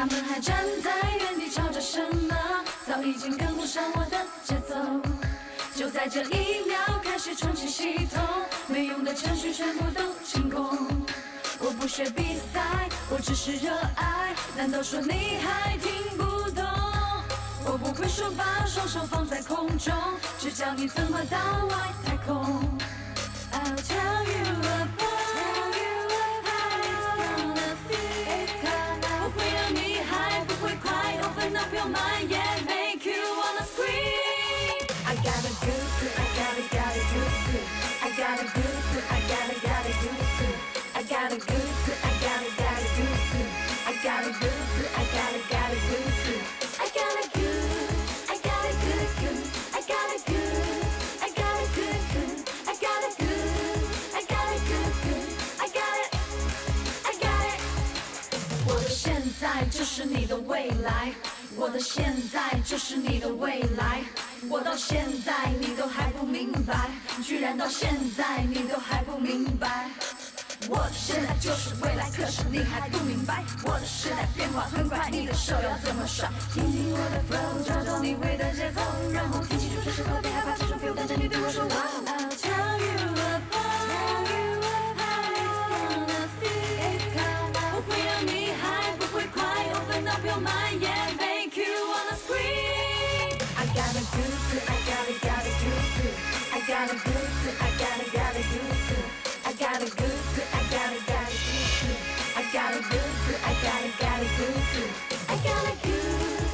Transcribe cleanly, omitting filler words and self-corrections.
他们还站在原地吵着什么，早已经跟不上我的节奏。就在这一秒开始重启系统，没用的程序全部都清空。我不学比赛，我只是热爱。难道说你还听不懂？我不会说把双手放在空中，只教你怎么到外太空。I'll tell you about. 我的现在就是你的未来，我的现在就是你的未来。我到现在你都还不明白，居然到现在你都还不明白。我的现在就是未来，可是你还不明白。我的时代变化很快，你的手要怎么甩？听听我的 flow， 找找你会的节奏，然后听清楚这首歌，别害怕这种 feel， 带着你对我说 wow。I'll tell you about how it's gonna feel， 我会让你还不会快 ，Open up your mind and make you wanna scream。I gotta do it， I gotta do it， I gotta do it， I gotta do it。 I gotta do it, I gotta do it, I gotta do it, I gotta do it, I gotta do it.